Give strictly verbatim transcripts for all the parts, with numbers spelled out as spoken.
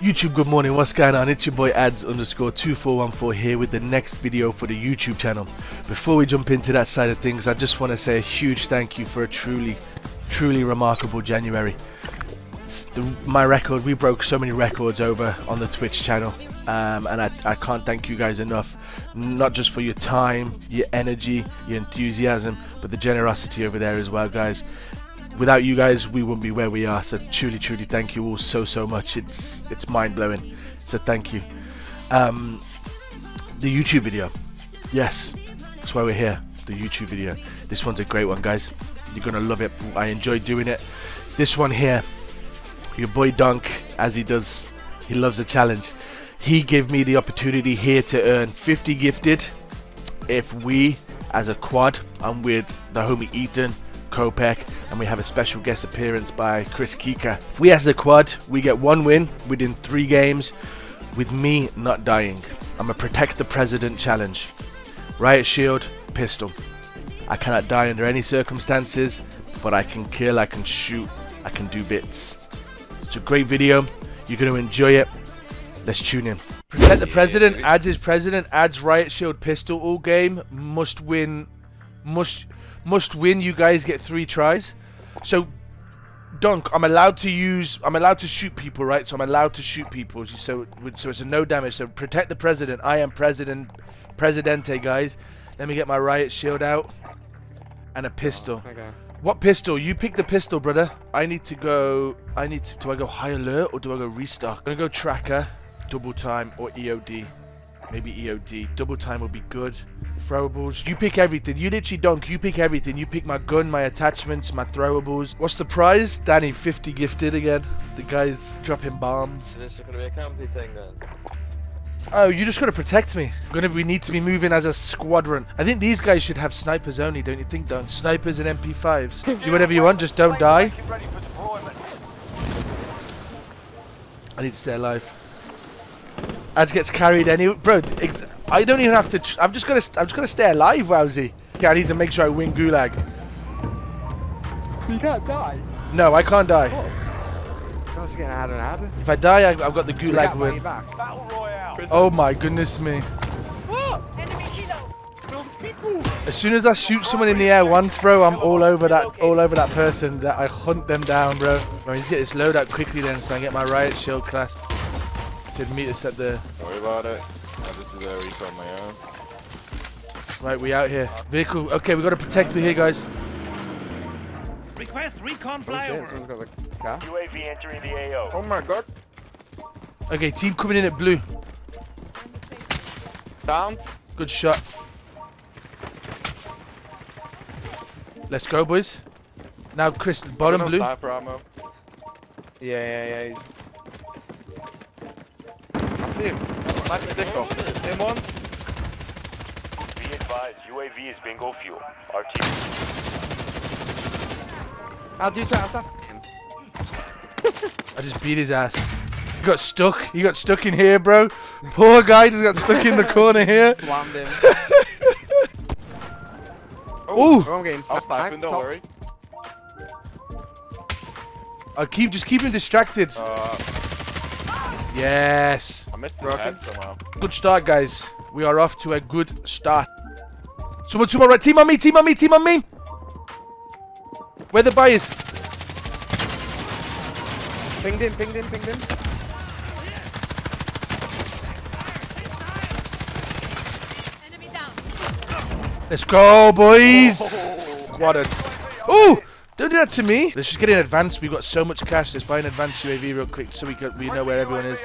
YouTube, good morning, what's going on? It's your boy ads underscore two four one four here with the next video for the YouTube channel. Before we jump into that side of things, I just want to say a huge thank you for a truly, truly remarkable January. The, my record, we broke so many records over on the Twitch channel, um, and I, I can't thank you guys enough, not just for your time, your energy, your enthusiasm, but the generosity over there as well, guys. Without you guys, we wouldn't be where we are, so truly, truly thank you all so, so much. It's it's mind-blowing, so thank you. Um, the YouTube video. Yes, that's why we're here, the YouTube video. This one's a great one, guys. You're going to love it. I enjoy doing it. This one here, your boy Dunk, as he does, he loves a challenge. He gave me the opportunity here to earn fifty gifted if we, as a quad, I'm with the homie Eden Kopec, and we have a special guest appearance by Chris Kika. If we as a quad, we get one win within three games with me not dying. I'm a Protect the President challenge. Riot Shield Pistol. I cannot die under any circumstances, but I can kill, I can shoot, I can do bits. It's a great video. You're going to enjoy it. Let's tune in. Protect the President, ads is president, ads Riot Shield Pistol all game. Must win, must... must win. You guys get three tries. So Dunk, I'm allowed to use I'm allowed to shoot people, right? So I'm allowed to shoot people, so so it's a no damage. So Protect the President, I am president presidente, guys. Let me get my riot shield out and a pistol. Oh, okay. What pistol? You pick the pistol, brother. I need to go I need to do I go high alert or do I go restock? I'm gonna go tracker, double time, or E O D. Maybe E O D. Double time will be good. Throwables. You pick everything. You literally, Dunk, you pick everything. You pick my gun, my attachments, my throwables. What's the prize? Danny, fifty gifted again. The guy's dropping bombs. This is going to be a campy thing then. Oh, you just got to protect me. Gonna, we need to be moving as a squadron. I think these guys should have snipers only, don't you think, Dunk? Snipers and M P fives. Do whatever you want, just don't die. I need to stay alive. Ads gets carried anyway, bro. Ex I don't even have to. Tr I'm just gonna. St I'm just gonna stay alive, Wowsy. Okay, I need to make sure I win Gulag. You can't die. No, I can't die. Oh. That's getting harder and harder. If I die, I, I've got the Gulag win. Oh my goodness me. What? As soon as I shoot someone in the air once, bro, I'm all over that. All over that person. That I hunt them down, bro. I need to get this load out quickly then, so I can get my riot shield classed. Meet us at the. Don't worry about it. I just did a reach on my own. Right, we out here. Vehicle. Okay, we got to protect me here, guys. Request recon flyover. Oh, got the U A V entering the A O. Oh my god. Okay, team coming in at blue. Down. Good shot. Let's go, boys. Now, Chris, bottom blue. Sniper ammo. Yeah, yeah, yeah. Him. Snipe the dick off. Him once. Be advised, U A V is bingo fuel. R T. How do you try to assassinate him? I just beat his ass. He got stuck. He got stuck in here, bro. Poor guy just got stuck in the corner here. Slammed him. Oh, I'm getting I'll snipe him, don't worry. I'll keep, just keep him distracted. Uh, Yes. I missed the head somehow. Good start, guys. We are off to a good start. Someone to my right. Team on me. Team on me. Team on me. Where the buy is? Pinged him. Pinged him. Pinged him. Enemy down. Let's go, boys. Squadded. Oh. Don't do that to me! Let's just get in advance, we've got so much cash. Let's buy an advanced U A V real quick so we can, we know where everyone is.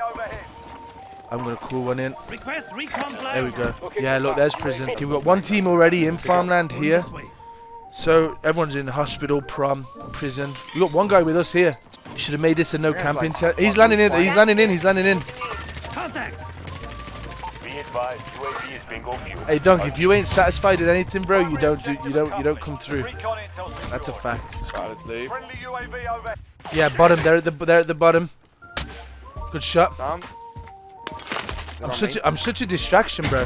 I'm gonna call one in. There we go. Yeah, look, there's prison. Okay, we've got one team already in farmland here. So, everyone's in hospital, prom, prison. We've got one guy with us here. Should have made this a no camping. He's landing in, he's landing in, he's landing in. Hey Dunk, if you ain't satisfied with anything, bro, you don't do, you don't, you don't come through. That's a fact. Yeah, bottom. They're at the, they're at the bottom. Good shot. I'm such, a, I'm such a distraction, bro.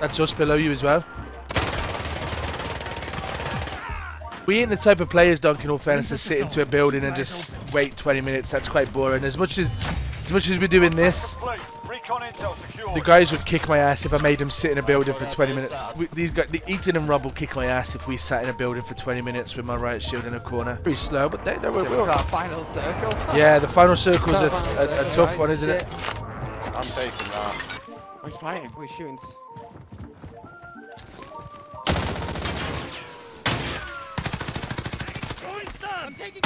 That's us below you as well. We ain't the type of players, Dunk, in all fairness, to sit into a building and just wait twenty minutes. That's quite boring. As much as as much as we're doing this, the guys would kick my ass if I made them sit in a building for twenty minutes. We, these guys, the Eden and Rob will kick my ass if we sat in a building for twenty minutes with my Riot Shield in a corner. Pretty slow, but they, they were. We got our final circle. Yeah, the final circle's a, a, a tough one, isn't it? I'm taking that. We're fighting. We're shooting. I'm taking.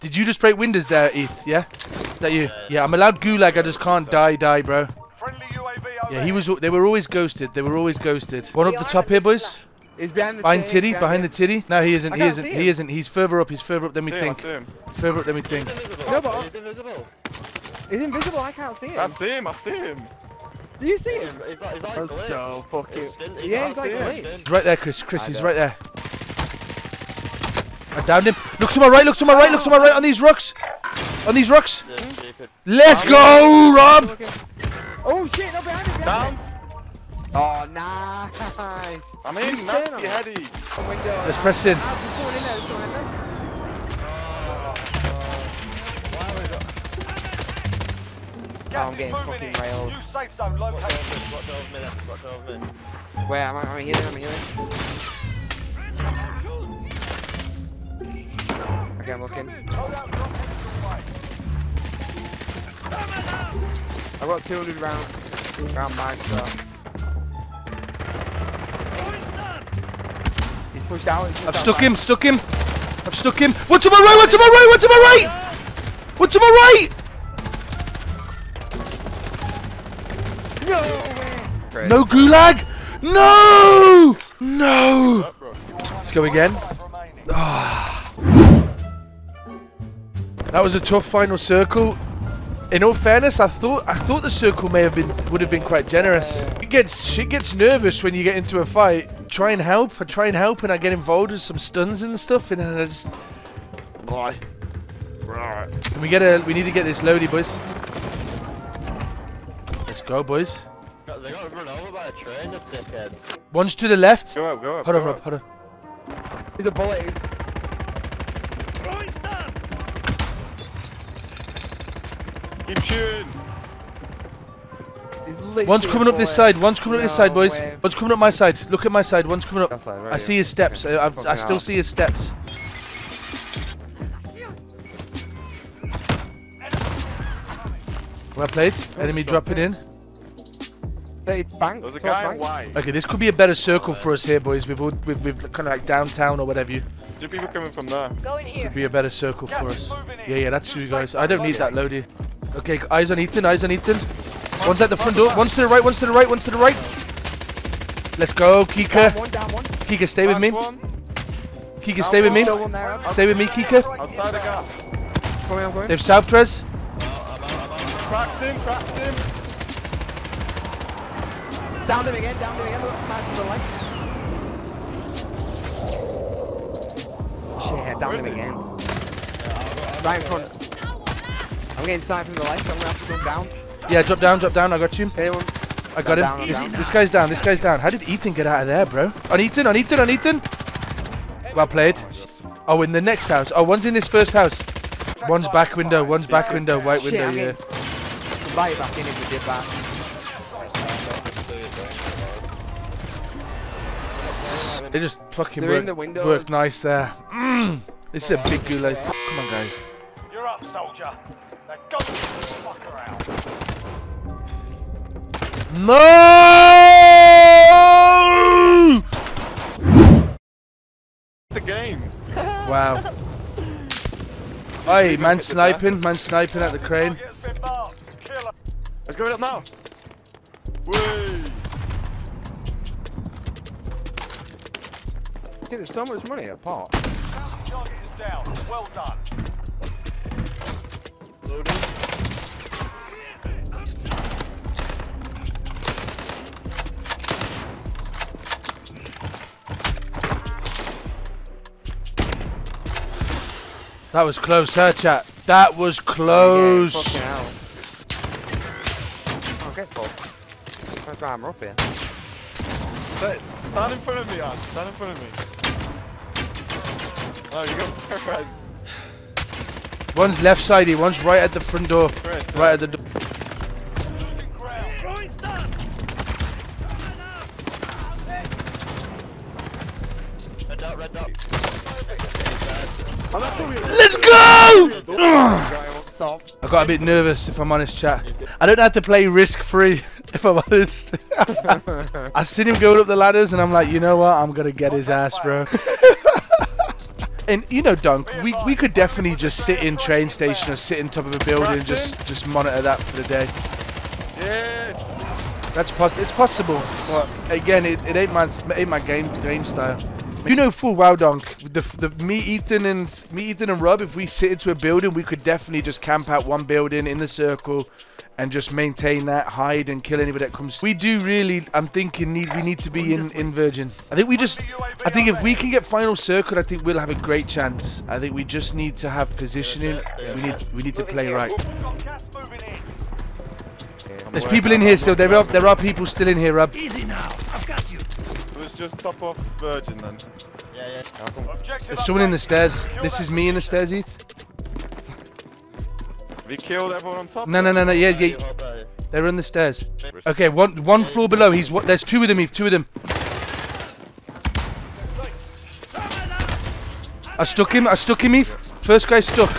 Did you just break windows there, Eth? Yeah? Is that you? Yeah, I'm allowed gulag, I just can't die, die, bro. Friendly U A V. Yeah, he was. They were always ghosted. They were always ghosted. One up the top here, boys. He's behind the behind titty. Behind the titty. No, he isn't. He isn't. He isn't. He's further up. He's further up than we think. Further up than we think. No, but he's invisible. He's invisible. I can't see him. I see him. I see him. Do you see him? He's like glitched. So fucking. Yeah, he's like glitched. He's right there, Chris. Chris, he's right there. I downed him. Look to my right, look to my right, look to my right on these rocks. On these rocks. Yeah, let's go, Rob. Oh shit, no, behind him, behind him. Oh, nice. I'm in, nasty heady. Let's press in. Oh, I'm getting fucking railed. Where am I? I'm healing, I'm healing. Okay, I'm looking. I've got two hundred round, round mine, so. He's pushed out. He's pushed I've out stuck back. him, stuck him. I've stuck him. One to my right, one to my right, one to my right! One to my right! No way! No gulag! No! No! Let's go again. Ah. That was a tough final circle. In all fairness, I thought I thought the circle may have been would have been quite generous. It gets she gets nervous when you get into a fight. Try and help, I try and help, and I get involved with some stuns and stuff, and then I just. Right. Can we get a? We need to get this loaded, boys. Let's go, boys. They got run over by a train, the dickhead. One's to the left. Go up, go up. Hold on, Rob. Hold on. He's a bullet. Keep shooting. One's coming up this side. One's coming up this side, boys. One's coming up my side. Look at my side. One's coming up. I see his steps. I, I, I still see his steps. Well played. Enemy dropping in. It's banked. Okay, this could be a better circle for us here, boys. We've all, we've, we've kind of like downtown or whatever you. Two people coming from there. Could be a better circle for us. Yeah, yeah, that's you guys. I don't need that loadie. Okay, eyes on Ethan, eyes on Ethan. One's at the front door, one's to the right, one's to the right, one's to the right. Let's go, Kika. Kika, stay with me. Kika, stay with me. Stay with me, Kika. They've south Trez. Cracked him, cracked him. Down him again, down him again. Smash to the left. Shit, down him again. Right in front. I'm getting sniped from the left, so I'm gonna have to jump down. Yeah, drop down, drop down, I got you. Anyone? I got down, him. Down, down. This guy's down, this guy's down. How did Ethan get out of there, bro? On Ethan, on Ethan, on Ethan! Well played. Oh, in the next house. Oh, one's in this first house. One's back window, one's back window, white window, yeah. Right back in if we did that. They just fucking worked, worked nice there. Mm, this is a big gulag. Come on, guys. You're up, soldier. Now go the fuck around. No! The game. Wow. Hey, man sniping, man sniping at the crane. Let's go it up now. Whee. There's so much money apart. Target is down. Well done. That was close, her chat. That was close. Yeah, fucking hell. Okay, Paul. That's why I'm up here. Stand in front of me, Ant. Stand in front of me. Oh, you got terrorized. One's left sidey, one's right at the front door. Chris, right uh, at the door. Red dot, red dot. Let's go! I got a bit nervous, if I'm honest, chat. I don't have to play risk-free, if I'm honest. I seen him going up the ladders, and I'm like, you know what? I'm gonna get his ass, bro. And you know, Dunk, we we could definitely just sit in train station or sit in top of a building and just just monitor that for the day. Yes. That's possible. It's possible. But again, it, it ain't my it ain't my game game style. You know full well, Dunk. The, the me, Ethan, and me, Ethan, and Rob. If we sit into a building, we could definitely just camp out one building in the circle, and just maintain that, hide, and kill anybody that comes. We do really. I'm thinking need we need to be in in Virgin. I think we just. I think if we can get final circle, I think we'll have a great chance. I think we just need to have positioning. We need we need to play right. There's people in here still. There are there are people still in here, Rob. Easy now. I've got you. Just top off Virgin then. Yeah, yeah. There's someone in the stairs. This is me in the stairs, Heath. We killed everyone on top? No, no, no, no. Yeah, yeah. They're on the stairs. Okay, one one floor below. He's what? There's two of them, Heath. Two of them. I stuck him. I stuck him, Heath. First guy stuck.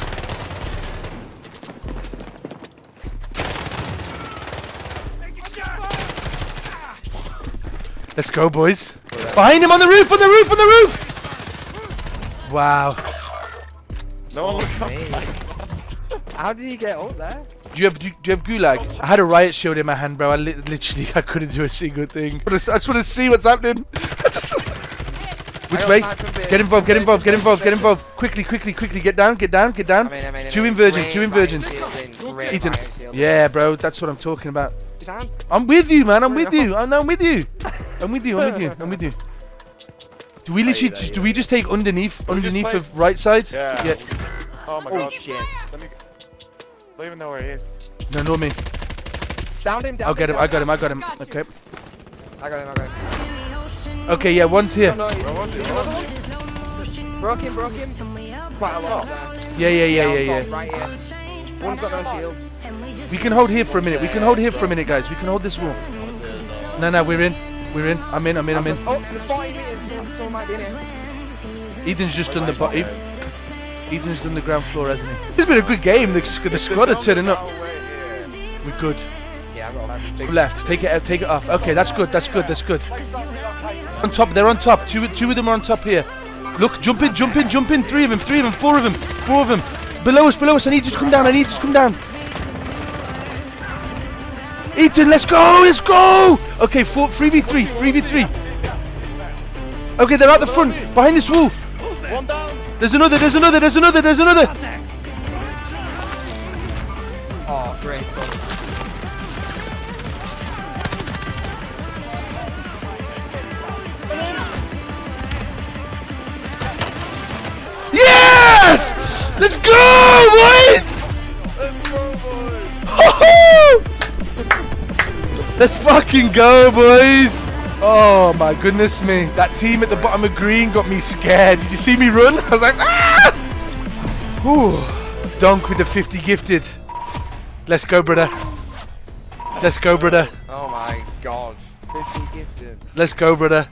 Let's go, boys. Behind him on the roof, on the roof, on the roof! Wow. No one looked up. How did he get up there? Do you have do you, do you have Gulag? I had a riot shield in my hand, bro. I li literally I couldn't do a single thing. I just, I just want to see what's happening. Which way? Get involved, get involved, get involved, get involved. Quickly, quickly, quickly. Get down, get down, get down. I mean, I mean, two in Virgin, two in Virgin. Eden. Yeah, bro. That's what I'm talking about. I'm with you, man. I'm with you. I'm, I'm with you. I'm with you, I'm with you, I'm with you. Do we literally, there, do yeah. we just take underneath, we underneath of right side? Yeah. yeah. Oh my oh, god. Shit. Let me, I don't even know where he is. No, no me. Downed him, downed I'll get him, him, I got him, I got him. Got okay. I got him, I got him. Okay, yeah, one's here. No, no, he's, Bro, he's one. Broke him, broke him. Quite a lot. Yeah, yeah, yeah, yeah, yeah. yeah. Right here. One's got no shields. We can hold here for a minute, we can hold here for a minute, guys. We can hold this wall. No, no, we're in. We're in. I'm in. I'm in. I'm in. Oh, the bot is in. Ethan's just done the bot. Ethan's done the ground floor, hasn't he? It's been a good game. The, the squad are turning up. We're good. Left. Take it out. Take it off. Okay, that's good. That's good. That's good. On top. They're on top. Two. Two of them are on top here. Look. Jump in. Jump in. Jump in. Three of them. Three of them. Four of them. Four of them. Below us. Below us. I need you to come down. I need you to come down. Ethan, let's go, let's go! Okay, four, three v three, three v three. Okay, they're out the front, behind this wall. There's another, there's another, there's another, there's another! Oh, great. Yes! Let's go, boys! Let's go, boys! Let's fucking go, boys! Oh my goodness me. That team at the bottom of green got me scared. Did you see me run? I was like, ah! Whew. Dunk with the fifty gifted. Let's go, brother. Let's go, brother. Oh my god. fifty gifted. Let's go, brother.